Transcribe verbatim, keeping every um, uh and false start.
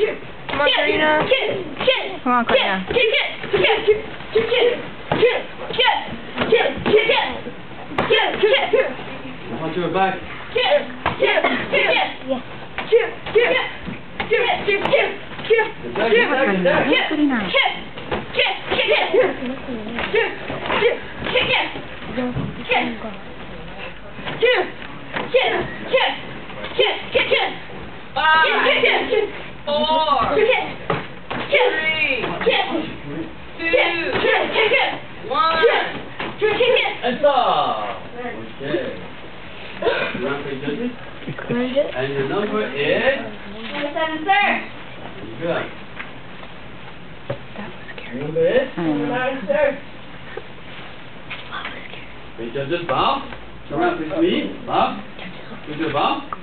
Kiss. Come on, Karina. Kiss. Kiss. Come on, Karina. Kiss. Kiss. Kiss. Kiss. Kiss. Kiss. Kiss. Kiss. Kiss. Kiss. Kiss. Kiss. I want you back. Kiss. Kiss. Kiss. Kiss. Kiss. Kiss. Kiss. Kiss. Kiss. Kiss. Kiss. And your number is? twenty-seven, sir. Good. That was scary. Number is? twenty-nine, sir. That was scary. Wait, just bow. Turn around, please. Bow. Just bow.